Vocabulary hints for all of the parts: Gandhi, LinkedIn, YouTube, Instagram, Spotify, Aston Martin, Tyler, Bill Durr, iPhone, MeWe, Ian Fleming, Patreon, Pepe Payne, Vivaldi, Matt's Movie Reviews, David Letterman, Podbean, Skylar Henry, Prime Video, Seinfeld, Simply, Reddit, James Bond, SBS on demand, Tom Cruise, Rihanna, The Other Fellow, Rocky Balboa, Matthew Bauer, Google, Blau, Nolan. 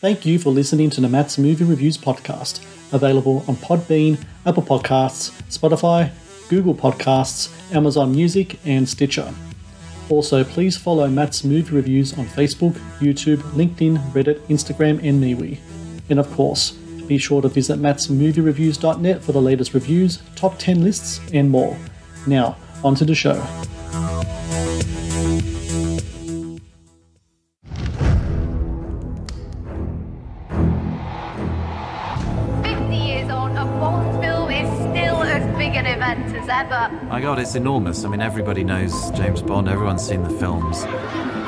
Thank you for listening to the Matt's Movie Reviews podcast, available on Podbean, Apple Podcasts, Spotify, Google Podcasts, Amazon Music, and Stitcher. Also, please follow Matt's Movie Reviews on Facebook, YouTube, LinkedIn, Reddit, Instagram, and MeWe. And of course, be sure to visit mattsmoviereviews.net for the latest reviews, top 10 lists, and more. Now, on to the show. My God, it's enormous. I mean, everybody knows James Bond. Everyone's seen the films.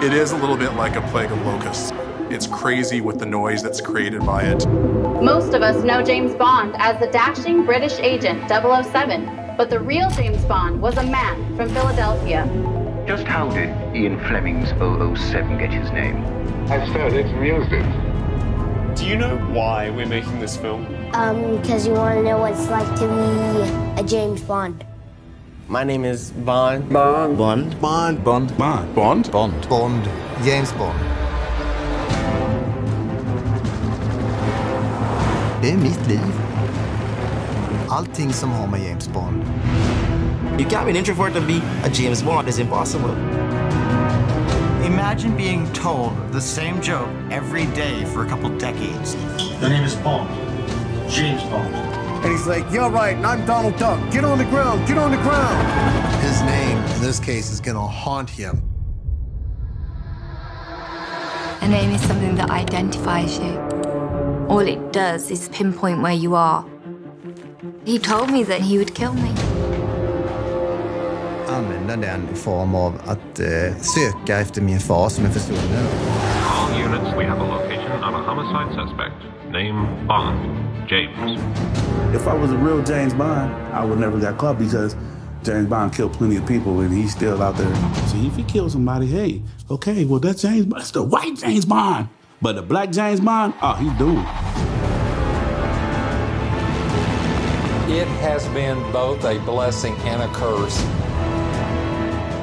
It is a little bit like a plague of locusts. It's crazy with the noise that's created by it. Most of us know James Bond as the dashing British agent 007, but the real James Bond was a man from Philadelphia. Just how did Ian Fleming's 007 get his name? I started music. Do you know why we're making this film? Because you want to know what it's like to be a James Bond. My name is Bond. Bond. Bond. Bond. Bond. Bond. Bond. Bond. Bond. James Bond. Det är mitt liv. Allting som har med James Bond. You can't be an introvert to be a James Bond. It's impossible. Imagine being told the same joke every day for a couple decades. The name is Bond. James Bond. And he's like, "You're right, and I'm Donald Duck. Get on the ground, get on the ground." His name, in this case, is gonna haunt him. A name is something that identifies you. All it does is pinpoint where you are. He told me that he would kill me. Använda den I form av att söka efter min far som är försvunnen. All units, we have a location on a homicide suspect. Name Bond. James. If I was a real James Bond, I would never got caught because James Bond killed plenty of people and he's still out there. So if he killed somebody, hey, okay, well that's James Bond. That's the white James Bond. But the black James Bond, oh, he's doomed. It has been both a blessing and a curse.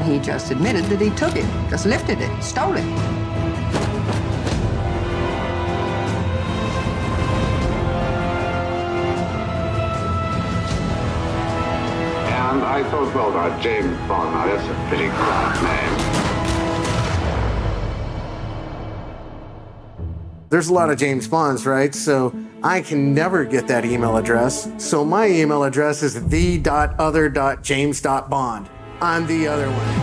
He just admitted that he took it, just lifted it, stole it. I thought, well, about James Bond, now that's a pretty cool name. There's a lot of James Bonds, right? So I can never get that email address. So my email address is the.other.james.bond. I'm the other one.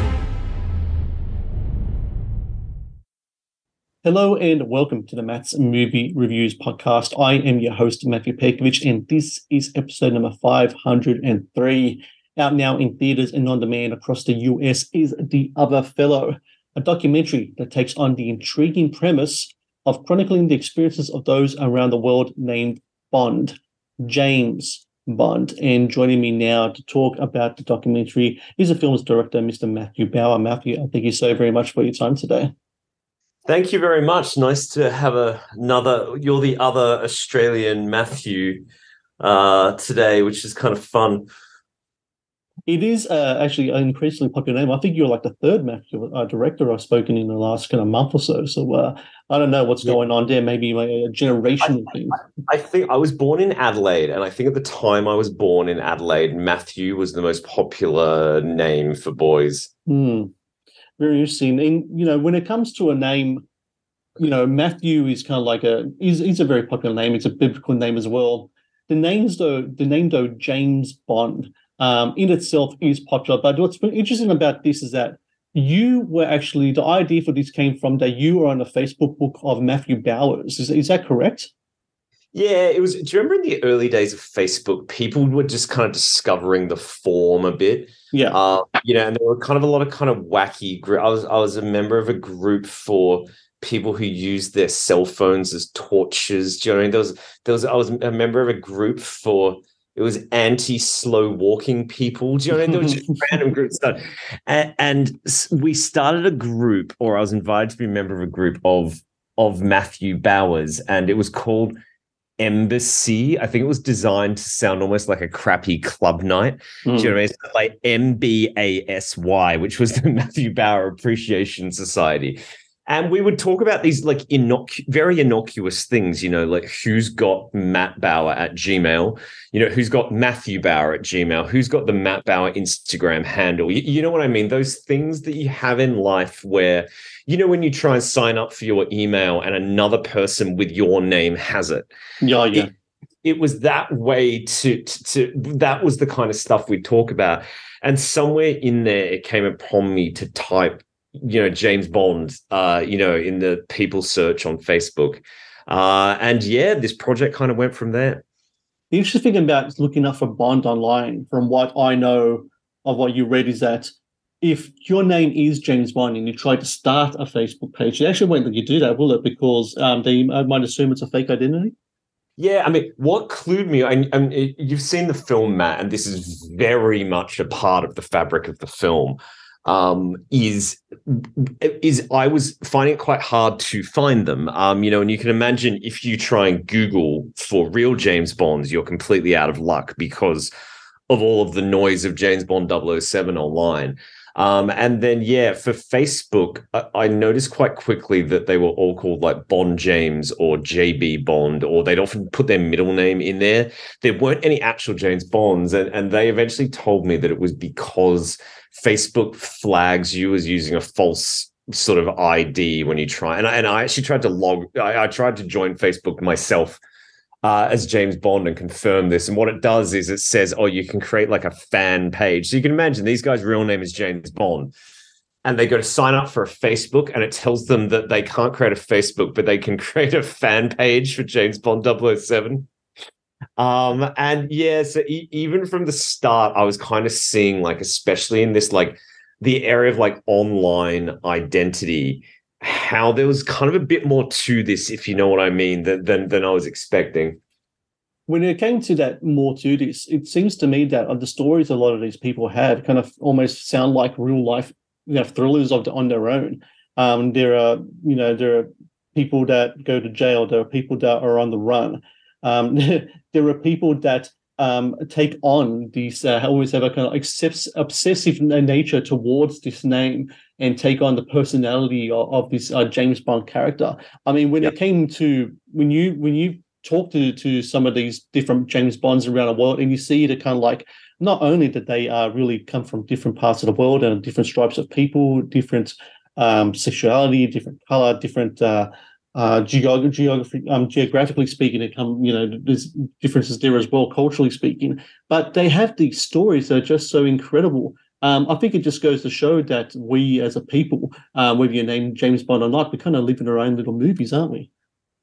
Hello and welcome to the Matt's Movie Reviews podcast. I am your host, Matthew Pekovich, and this is episode number 503. Out now in theaters and on demand across the US is The Other Fellow, a documentary that takes on the intriguing premise of chronicling the experiences of those around the world named Bond, James Bond. And joining me now to talk about the documentary is the film's director, Mr. Matthew Bauer. Matthew, I thank you so very much for your time today. Thank you very much. Nice to have another, you're the other Australian Matthew today, which is kind of fun. It is actually an increasingly popular name. I think you're like the third Matthew director I've spoken in the last kind of month or so. So I don't know what's going on there. Maybe like a generational thing. I think I was born in Adelaide, and I think at the time I was born in Adelaide, Matthew was the most popular name for boys. Mm, very interesting. And, you know, when it comes to a name, you know, Matthew is kind of like is a very popular name. It's a biblical name as well. The name though, James Bond, in itself is popular. But what's been interesting about this is that you were actually, the idea for this came from that you were on a Facebook book of Matthew Bauer's. Is that correct? Yeah, it was. Do you remember in the early days of Facebook, people were just kind of discovering the form a bit? Yeah. You know, and there were kind of a lot of kind of wacky group. I was a member of a group for people who used their cell phones as torches. Do you know what I mean? I was a member of a group for, it was anti-slow walking people. Do you know what I mean? There was just random group stuff. And we started a group, or I was invited to be a member of a group of Matthew Bauer's, and it was called Embassy. I think it was designed to sound almost like a crappy club night. Mm. Do you know what I mean? So like MBASY, which was the Matthew Bauer Appreciation Society. And we would talk about these like very innocuous things, you know, like who's got Matt Bauer at Gmail, you know, who's got Matthew Bauer at Gmail, who's got the Matt Bauer Instagram handle. You know what I mean? Those things that you have in life where, you know, when you try and sign up for your email and another person with your name has it. Yeah, yeah. It was that way to that was the kind of stuff we talk about. And somewhere in there, it came upon me to type, you know, James Bond, you know, in the people search on Facebook. And yeah, this project kind of went from there. The interesting thing about looking up for Bond online, from what I know of what you read, is that if your name is James Bond and you try to start a Facebook page, it actually won't let you do that, will it? Because they might assume it's a fake identity. Yeah, I mean, what clued me, and you've seen the film, Matt, and this is very much a part of the fabric of the film, is I was finding it quite hard to find them. You know, and you can imagine if you try and Google for real James Bonds, you're completely out of luck because of all of the noise of James Bond 007 online. And then, yeah, for Facebook, I noticed quite quickly that they were all called like Bond James or JB Bond, or they'd often put their middle name in there. There weren't any actual James Bonds. And they eventually told me that it was because Facebook flags you as using a false sort of ID when you try. And I actually tried to I tried to join Facebook myself as James Bond and confirm this. And what it does is it says, oh, you can create like a fan page. So you can imagine these guys' real name is James Bond. And they go to sign up for a Facebook and it tells them that they can't create a Facebook, but they can create a fan page for James Bond 007. And yeah, so even from the start, I was kind of seeing like, especially in this, like the area of like online identity, how there was kind of a bit more to this, if you know what I mean, than I was expecting. When it came to that more to this, it seems to me that the stories a lot of these people had kind of almost sound like real life, you know, thrillers on their own. There are people that go to jail. There are people that are on the run. There are people that take on these, always have a kind of obsessive nature towards this name and take on the personality of this James Bond character. I mean, when it came to, when you talk to some of these different James Bonds around the world and you see the kind of like, not only that they really come from different parts of the world and different stripes of people, different sexuality, different color, different geographically speaking, it come, you know, there's differences there as well, culturally speaking. But they have these stories that are just so incredible. I think it just goes to show that we as a people, whether you're named James Bond or not, we kind of live in our own little movies, aren't we?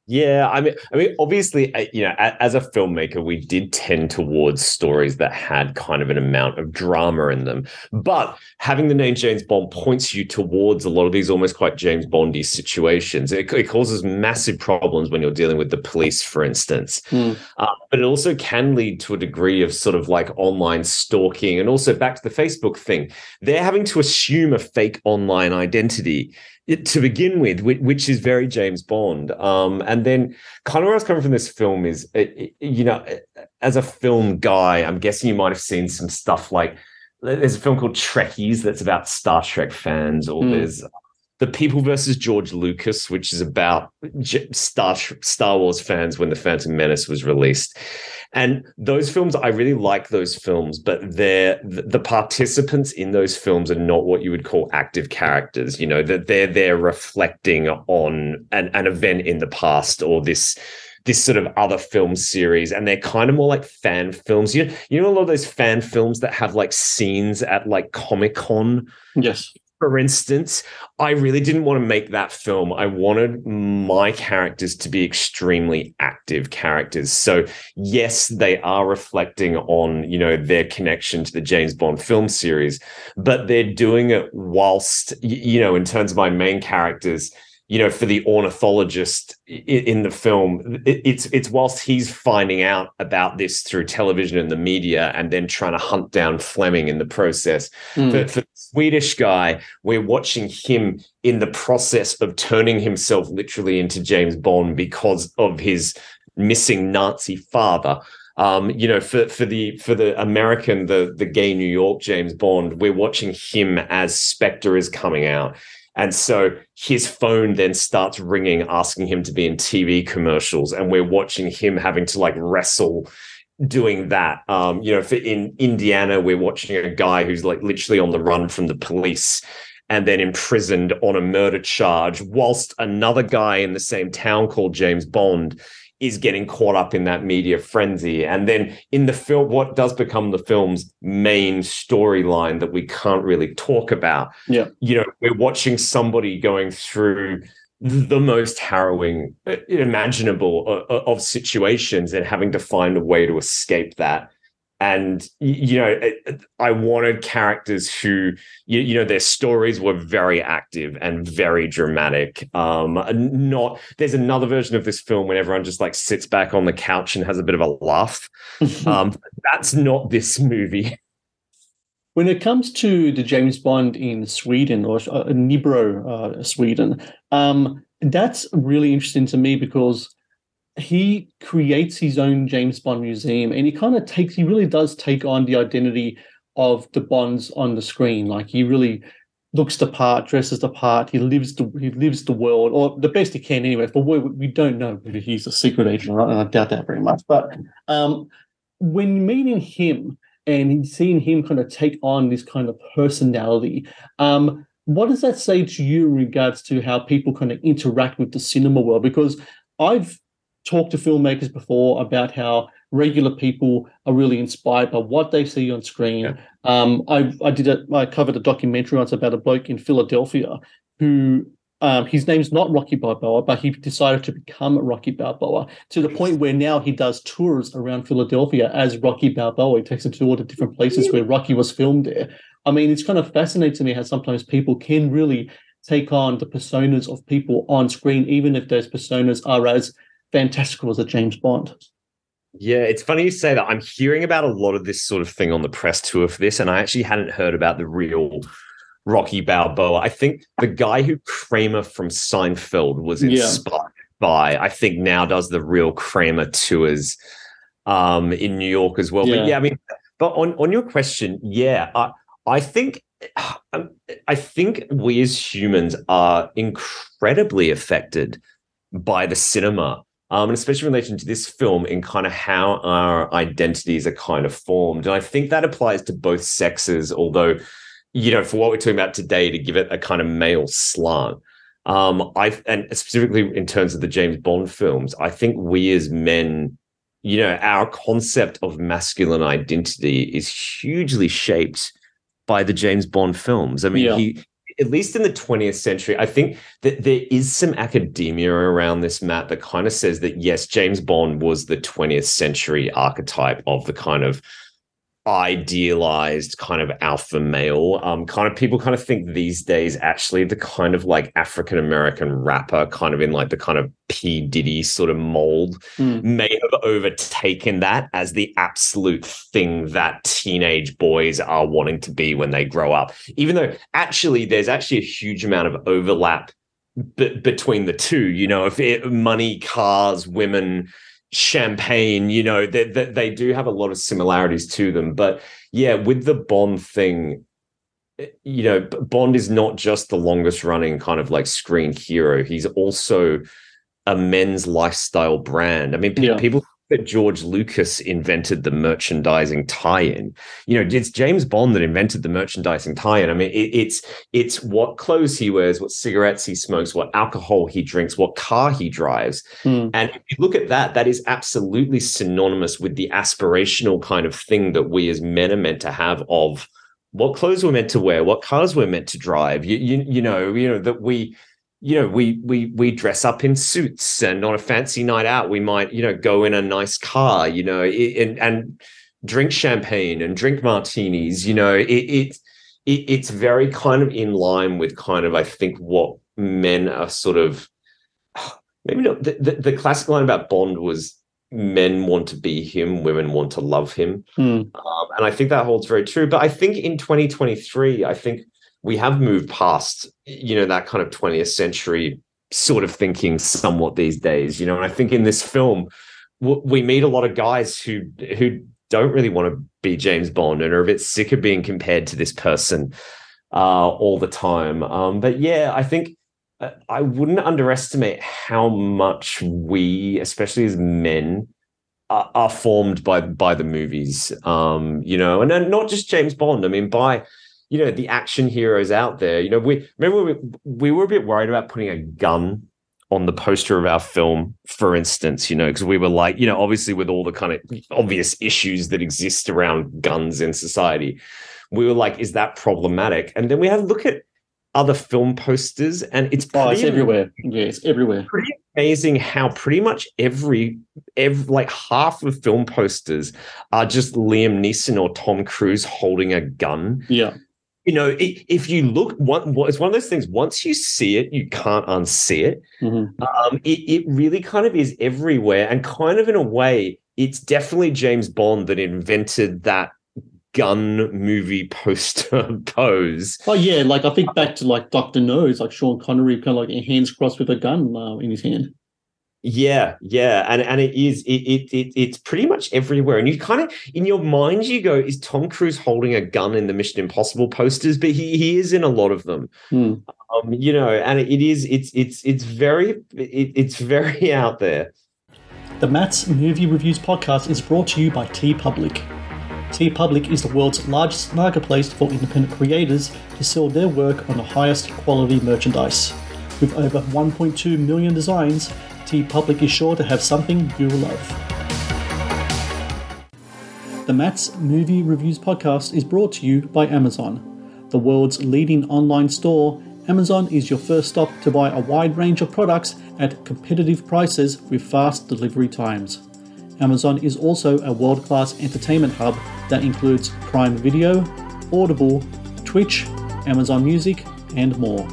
Yeah, I mean, obviously, you know, as a filmmaker, we did tend towards stories that had kind of an amount of drama in them. But having the name James Bond points you towards a lot of these almost quite James Bondy situations. It causes massive problems when you're dealing with the police, for instance. But it also can lead to a degree of sort of like online stalking, and also back to the Facebook thing. They're having to assume a fake online identity to begin with, which is very James Bond. And then kind of where I was coming from this film is, you know, as a film guy, I'm guessing you might have seen some stuff like, there's a film called Trekkies that's about Star Trek fans, or there's The People versus George Lucas, which is about Star Wars fans when The Phantom Menace was released. And those films, I really like those films, but the participants in those films are not what you would call active characters, you know, that they're there reflecting on an event in the past or this sort of other film series, and they're kind of more like fan films. You know a lot of those fan films that have like scenes at like Comic-Con? Yes. For instance, I really didn't want to make that film. I wanted my characters to be extremely active characters. So, yes, they are reflecting on, you know, their connection to the James Bond film series, but they're doing it whilst, you know, in terms of my main characters, you know, for the ornithologist in the film, it's whilst he's finding out about this through television and the media and then trying to hunt down Fleming in the process. For the Swedish guy, we're watching him in the process of turning himself literally into James Bond because of his missing Nazi father. You know, for the American, the gay New York James Bond, we're watching him as Spectre is coming out. And so his phone then starts ringing, asking him to be in TV commercials. And we're watching him having to like wrestle doing that. For in Indiana, we're watching a guy who's like literally on the run from the police and then imprisoned on a murder charge, whilst another guy in the same town called James Bond is getting caught up in that media frenzy. And then in the film, what does become the film's main storyline that we can't really talk about. Yeah. We're watching somebody going through the most harrowing imaginable of situations and having to find a way to escape that. And, I wanted characters who, their stories were very active and very dramatic. There's another version of this film when everyone just like sits back on the couch and has a bit of a laugh. That's not this movie. When it comes to the James Bond in Sweden or Nibro, Sweden, that's really interesting to me because he creates his own James Bond museum, and he really does take on the identity of the Bonds on the screen. Like he really looks the part, dresses the part, he lives the world, or the best he can anyway. But we don't know whether he's a secret agent or not, and I doubt that very much. But when meeting him and seeing him kind of take on this kind of personality, what does that say to you in regards to how people kind of interact with the cinema world? Because I've talked to filmmakers before about how regular people are really inspired by what they see on screen. Yeah. I covered a documentary once about a bloke in Philadelphia who his name's not Rocky Balboa, but he decided to become Rocky Balboa to the point where now he does tours around Philadelphia as Rocky Balboa. He takes him to all the different places where Rocky was filmed there. I mean, it's kind of fascinating to me how sometimes people can really take on the personas of people on screen, even if those personas are as fantastical as a James Bond. Yeah, it's funny you say that. I'm hearing about a lot of this sort of thing on the press tour for this, and I actually hadn't heard about the real Rocky Balboa. I think the guy who Kramer from Seinfeld was inspired by, I think now does the real Kramer tours in New York as well. Yeah. But yeah, I mean, but on your question, yeah, I think we as humans are incredibly affected by the cinema. And especially in relation to this film in kind of how our identities are kind of formed. And I think that applies to both sexes, although, for what we're talking about today, to give it a kind of male slant. And specifically in terms of the James Bond films, I think we as men, our concept of masculine identity is hugely shaped by the James Bond films. I mean, he... At least in the 20th century, I think that there is some academia around this, Matt, that kind of says that, yes, James Bond was the 20th century archetype of the kind of idealized kind of alpha male. Kind of people kind of think these days, actually, the kind of like African-American rapper kind of in like the kind of P. Diddy sort of mold may have overtaken that as the absolute thing that teenage boys are wanting to be when they grow up, even though actually there's actually a huge amount of overlap between the two, money, cars, women, champagne, they do have a lot of similarities to them. But yeah, with the Bond thing, Bond is not just the longest running kind of like screen hero. He's also a men's lifestyle brand. I mean, people think that George Lucas invented the merchandising tie-in. It's James Bond that invented the merchandising tie-in. I mean, it's what clothes he wears, what cigarettes he smokes, what alcohol he drinks, what car he drives. And if you look at that, that is absolutely synonymous with the aspirational kind of thing that we as men are meant to have of what clothes we're meant to wear, what cars we're meant to drive. That we dress up in suits, and on a fancy night out, we might, go in a nice car, and drink champagne and drink martinis. It's very kind of in line with kind of, I think, what men are sort of, maybe not. The classic line about Bond was men want to be him, women want to love him. And I think that holds very true. But I think in 2023, I think we have moved past, that kind of 20th century sort of thinking somewhat these days, and I think in this film, we meet a lot of guys who don't really want to be James Bond and are a bit sick of being compared to this person all the time. But yeah, I think I wouldn't underestimate how much we, especially as men, are formed by the movies, you know, and not just James Bond. I mean, by, you know, the action heroes out there. You know, we were a bit worried about putting a gun on the poster of our film, for instance, you know, because we were like, you know, obviously with all the kind of obvious issues that exist around guns in society, we were like, is that problematic? And then we had a look at other film posters, and it's everywhere. Yeah, it's everywhere. Pretty amazing how pretty much every like half of film posters are just Liam Neeson or Tom Cruise holding a gun. Yeah. You know, if you look, it's one of those things, once you see it, you can't unsee it. Mm-hmm. It really kind of is everywhere, and kind of in a way, it's definitely James Bond that invented that gun movie poster pose. Oh, yeah, like I think back to like Dr. No, it's like Sean Connery kind of like hands crossed with a gun in his hand. Yeah, and it's pretty much everywhere, and you kind of in your mind you go, is Tom Cruise holding a gun in the Mission Impossible posters? But he is in a lot of them, you know, and it's very out there. The Matt's Movie Reviews podcast is brought to you by TeePublic. TeePublic is the world's largest marketplace for independent creators to sell their work on the highest quality merchandise. With over 1.2 million designs, TeePublic is sure to have something you'll love. The Matt's Movie Reviews podcast is brought to you by Amazon. The world's leading online store, Amazon is your first stop to buy a wide range of products at competitive prices with fast delivery times. Amazon is also a world-class entertainment hub that includes Prime Video, Audible, Twitch, Amazon Music, and more.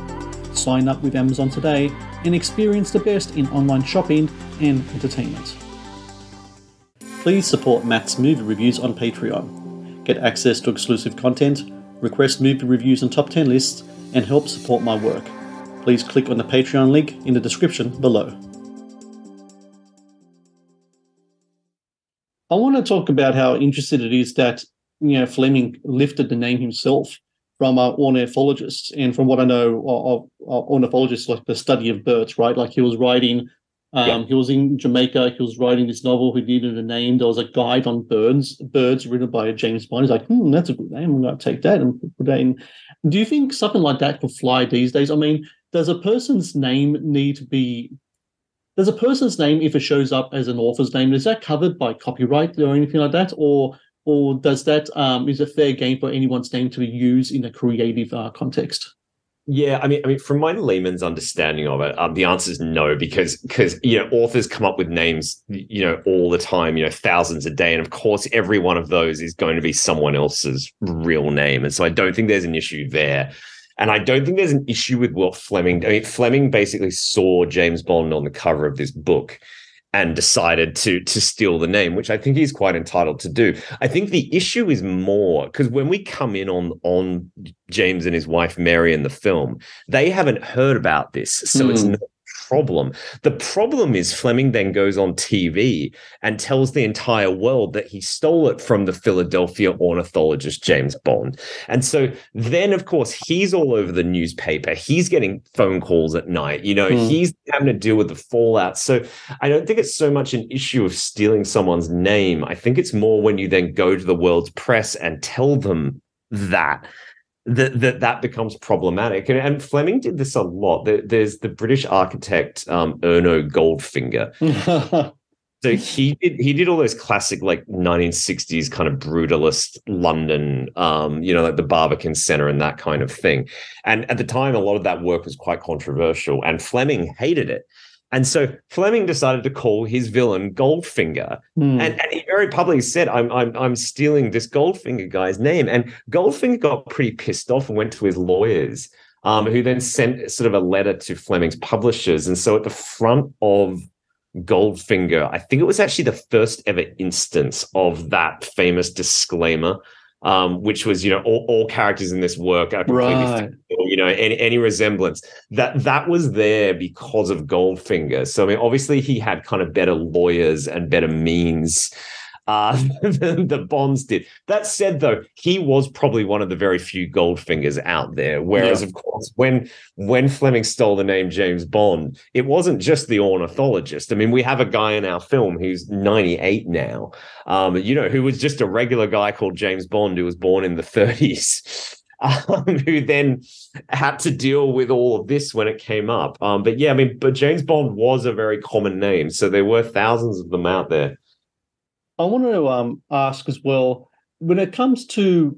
Sign up with Amazon today and experience the best in online shopping and entertainment. Please support Matt's Movie Reviews on Patreon. Get access to exclusive content, request movie reviews and top 10 lists, and help support my work. Please click on the Patreon link in the description below. I want to talk about how interested it is that, you know, Fleming lifted the name himself from ornithologists, and from what I know of ornithologists, like the study of birds, right? Like he was writing, he was in Jamaica, he was writing this novel, he needed a name. There was a guide on birds written by James Bond. He's like, that's a good name, I'm going to take that and put that in. Do you think something like that could fly these days? I mean, does a person's name, if it shows up as an author's name, is that covered by copyright or anything like that? Or does that is a fair game for anyone's name to be used in a creative context? Yeah, I mean, from my layman's understanding of it, the answer is no, because you know, authors come up with names, you know, all the time, you know, thousands a day, and of course, every one of those is going to be someone else's real name, and so I don't think there's an issue there. And I don't think there's an issue with what Fleming. I mean, Fleming basically saw James Bond on the cover of this book and decided to steal the name, which I think he's quite entitled to do. I think the issue is more because when we come in on James and his wife Mary in the film, they haven't heard about this, so it's not a problem. The problem is Fleming then goes on TV and tells the entire world that he stole it from the Philadelphia ornithologist James Bond. And so then, of course, he's all over the newspaper. He's getting phone calls at night. You know, he's having to deal with the fallout. So I don't think it's so much an issue of stealing someone's name. I think it's more when you then go to the world's press and tell them that becomes problematic. And Fleming did this a lot. There's the British architect Erno Goldfinger. So he did all those classic like 1960s kind of brutalist London, you know, like the Barbican Center and that kind of thing. And at the time, a lot of that work was quite controversial, and Fleming hated it. And so Fleming decided to call his villain Goldfinger, and he very publicly said, "I'm stealing this Goldfinger guy's name." And Goldfinger got pretty pissed off and went to his lawyers, who then sent sort of a letter to Fleming's publishers. And so at the front of Goldfinger, I think it was actually the first ever instance of that famous disclaimer, which was, you know, all characters in this work are completely fictional, you know, any resemblance. That was there because of Goldfinger. So, I mean, obviously he had kind of better lawyers and better means than the Bonds did. That said, though, he was probably one of the very few Goldfingers out there. Whereas, of course, when Fleming stole the name James Bond, it wasn't just the ornithologist. I mean, we have a guy in our film who's 98 now, who was just a regular guy called James Bond who was born in the 30s. Who then had to deal with all of this when it came up. But James Bond was a very common name, so there were thousands of them out there. I want to ask as well, when it comes to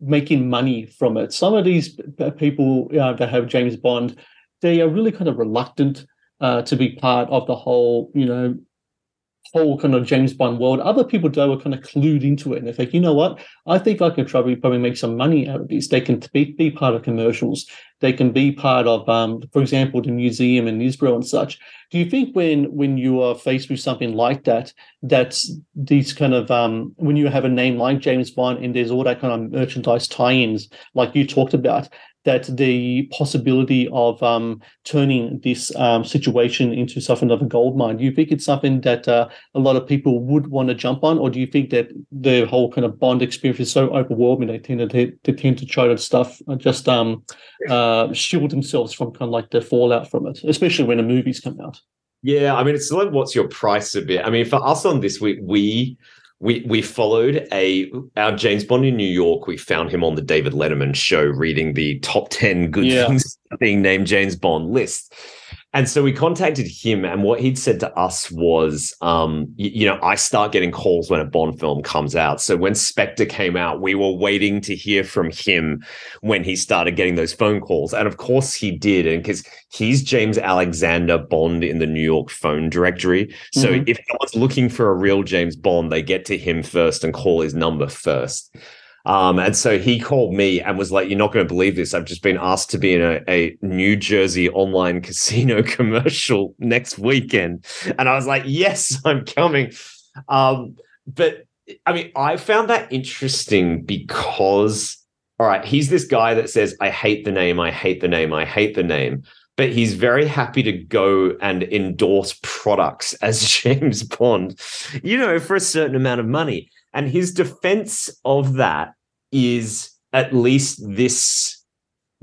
making money from it, some of these people that have James Bond, they are really kind of reluctant to be part of the whole kind of James Bond world. Other people, though, are kind of clued into it, and they think, you know what, I think I can probably make some money out of this. They can be part of commercials. They can be part of, for example, the museum in Israel and such. Do you think when you are faced with something like that, that's these kind of, when you have a name like James Bond and there's all that kind of merchandise tie-ins like you talked about, that the possibility of turning this situation into something of a gold mine, do you think it's something that a lot of people would want to jump on, or do you think that the whole kind of Bond experience is so overwhelming they tend to try to stuff just shield themselves from kind of like the fallout from it, especially when the movies come out? Yeah, I mean, it's like, what's your price a bit? I mean, for us on this week, we followed our James Bond in New York. We found him on the David Letterman show reading the top 10 good things being named James Bond list. And so we contacted him, and what he'd said to us was, I start getting calls when a Bond film comes out. So when Spectre came out, we were waiting to hear from him when he started getting those phone calls. And of course he did, and because he's James Alexander Bond in the New York phone directory. So if someone's looking for a real James Bond, they get to him first and call his number first. And so he called me and was like, you're not going to believe this. I've just been asked to be in a New Jersey online casino commercial next weekend. And I was like, yes, I'm coming. But I mean, I found that interesting because, all right, he's this guy that says, I hate the name, I hate the name, I hate the name. But he's very happy to go and endorse products as James Bond, for a certain amount of money. And his defense of that is, at least this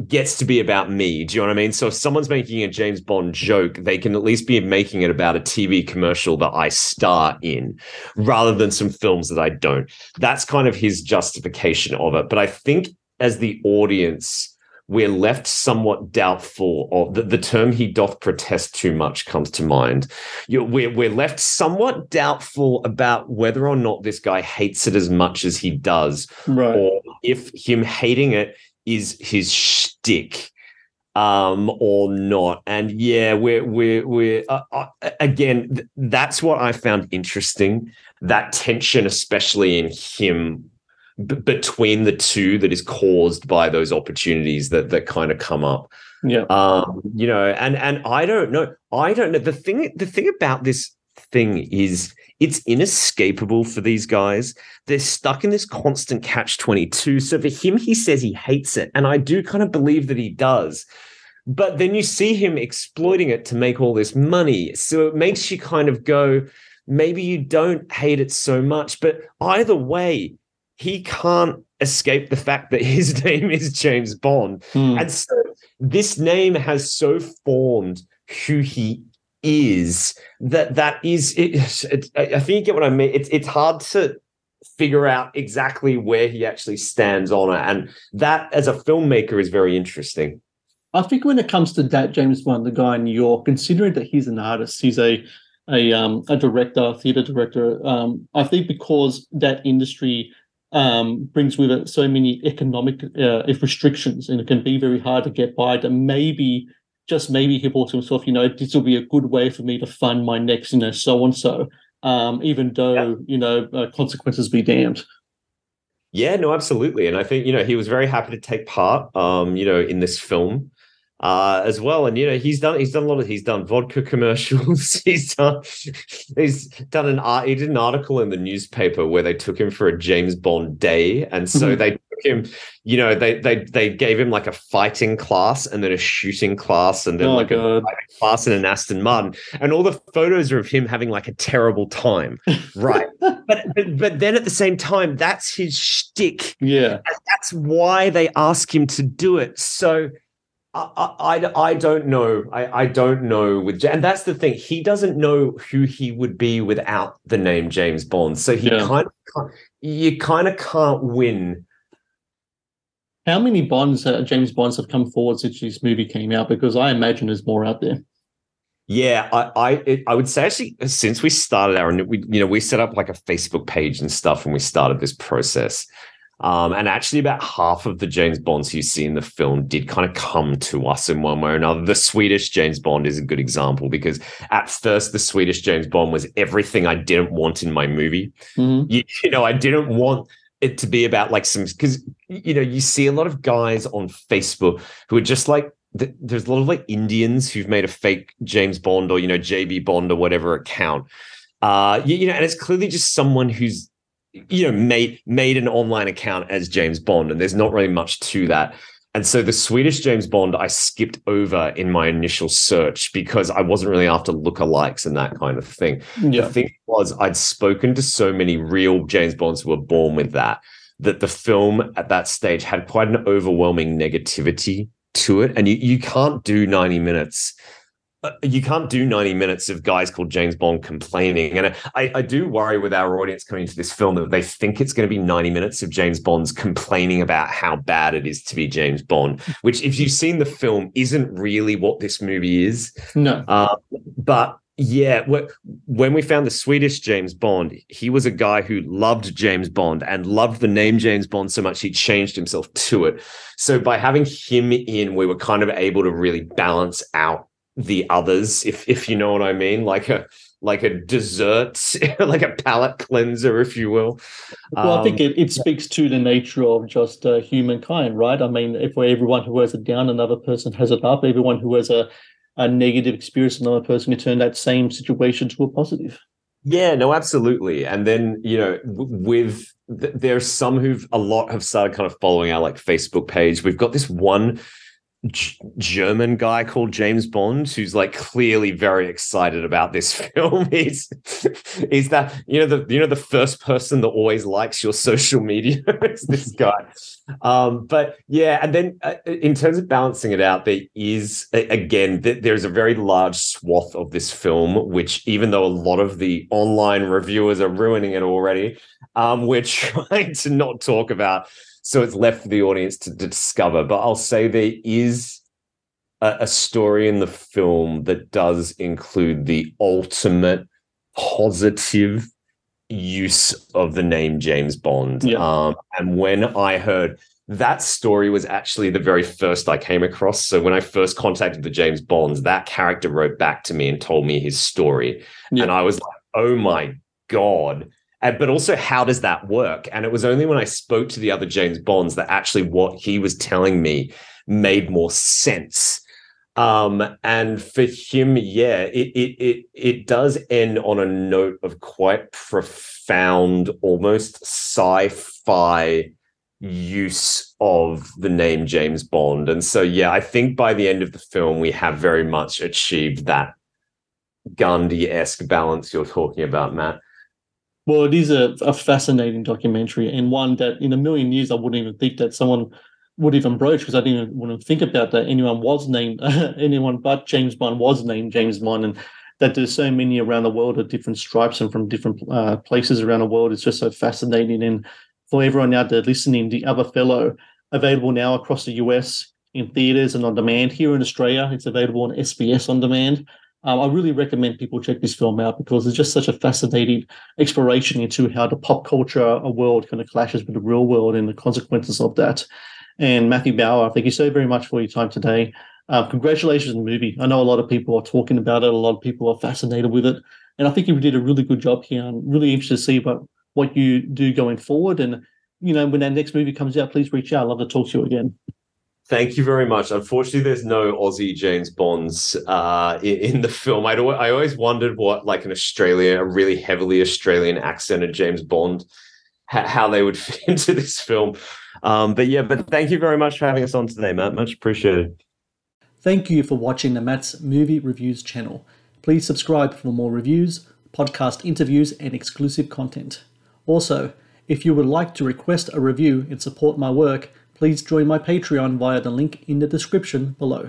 gets to be about me. Do you know what I mean? So if someone's making a James Bond joke, they can at least be making it about a TV commercial that I star in rather than some films that I don't. That's kind of his justification of it. But I think as the audience, we're left somewhat doubtful of the term "he doth protest too much" comes to mind. We're left somewhat doubtful about whether or not this guy hates it as much as he does, right, or if him hating it is his shtick or not. And yeah, we're again, that's what I found interesting, that tension, especially in him, between the two, that is caused by those opportunities that kind of come up. Yeah. And I don't know. The thing about this thing is it's inescapable for these guys. They're stuck in this constant catch-22. So for him, he says he hates it. And I do kind of believe that he does. But then you see him exploiting it to make all this money. So it makes you kind of go, maybe you don't hate it so much. But either way, he can't escape the fact that his name is James Bond. And so this name has so formed who he is that is it, I think you get what I mean. It's hard to figure out exactly where he actually stands on it. And that, as a filmmaker, is very interesting. I think when it comes to that James Bond, the guy in New York, considering that he's an artist, he's a director, a theatre director, I think because that industry brings with it so many economic restrictions, and it can be very hard to get by, that maybe, just maybe, he thought to himself, this will be a good way for me to fund my next, so-and-so, even though, consequences be damned. Yeah, no, absolutely. And I think, he was very happy to take part, in this film as well. And he's done a lot of, he's done vodka commercials. He did an article in the newspaper where they took him for a James Bond day, and so they took took him, you know, they gave him like a fighting class and then a shooting class and then a fighting class and an Aston Martin. And all the photos are of him having like a terrible time. Right. But then at the same time, that's his shtick. Yeah. And that's why they ask him to do it. So I don't know. I don't know. And that's the thing. He doesn't know who he would be without the name James Bond. So he kind of can't win. How many James Bonds have come forward since this movie came out? Because I imagine there's more out there. Yeah, I would say actually since we started we set up like a Facebook page and stuff when we started this process. And actually about half of the James Bonds you see in the film did kind of come to us in one way or another. The Swedish James Bond is a good example because at first the Swedish James Bond was everything I didn't want in my movie. Mm-hmm. You know, I didn't want it to be about like some, because, you know, you see a lot of guys on Facebook who are just like, there's a lot of like Indians who've made a fake James Bond or, you know, JB Bond or whatever account. You know, and it's clearly just someone who's, you know, made an online account as James Bond, and there's not really much to that. And so the Swedish James Bond I skipped over in my initial search because I wasn't really after lookalikes and that kind of thing. Yeah. The thing was I'd spoken to so many real James Bonds who were born with that the film at that stage had quite an overwhelming negativity to it. And you can't do 90 minutes. You can't do 90 minutes of guys called James Bond complaining. And I do worry with our audience coming into this film that they think it's going to be 90 minutes of James Bonds complaining about how bad it is to be James Bond, which if you've seen the film isn't really what this movie is. No. But yeah, when we found the Swedish James Bond, he was a guy who loved James Bond and loved the name James Bond so much he changed himself to it. So by having him in, we were kind of able to really balance out the others, if you know what I mean, like a dessert, like a palate cleanser, if you will. Well, I think it speaks to the nature of just humankind, right? I mean, if everyone who wears it down, another person has it up. Everyone who has a negative experience, another person can turn that same situation to a positive. Yeah, no, absolutely. And then, you know, there's some who have started kind of following our like Facebook page. We've got this one German guy called James Bond who's like clearly very excited about this film. He's that, you know the first person that always likes your social media is this guy. But yeah, and then in terms of balancing it out, there is again there's a very large swath of this film which, even though a lot of the online reviewers are ruining it already, we're trying to not talk about. So it's left for the audience to discover. But I'll say there is a story in the film that does include the ultimate positive use of the name James Bond. Yeah. And when I heard that story was actually the very first I came across. So when I first contacted the James Bonds, that character wrote back to me and told me his story. Yeah. And I was like, oh, my God. But also, how does that work? And it was only when I spoke to the other James Bonds that actually what he was telling me made more sense. And for him, yeah, it does end on a note of quite profound, almost sci-fi use of the name James Bond. And so, yeah, I think by the end of the film, we have very much achieved that Gandhi-esque balance you're talking about, Matt. Well, it is a fascinating documentary, and one that in a million years I wouldn't even think that someone would even broach, because I didn't even want to think about that. Anyone but James Bond was named James Bond, and that there's so many around the world of different stripes and from different places around the world. It's just so fascinating. And for everyone out there listening, The Other Fellow, available now across the US in theaters and on demand. Here in Australia, it's available on SBS on demand. I really recommend people check this film out because it's just such a fascinating exploration into how the pop culture world kind of clashes with the real world and the consequences of that. And Matthew Bauer, thank you so very much for your time today. Congratulations on the movie. I know a lot of people are talking about it. A lot of people are fascinated with it. And I think you did a really good job here. I'm really interested to see about what you do going forward. And, you know, when that next movie comes out, please reach out. I'd love to talk to you again. Thank you very much. Unfortunately, there's no Aussie James Bonds in the film. I always wondered what, like, a really heavily Australian accented James Bond, how they would fit into this film. But thank you very much for having us on today, Matt. Much appreciated. Thank you for watching the Matt's Movie Reviews channel. Please subscribe for more reviews, podcast interviews, and exclusive content. Also, if you would like to request a review and support my work, please join my Patreon via the link in the description below.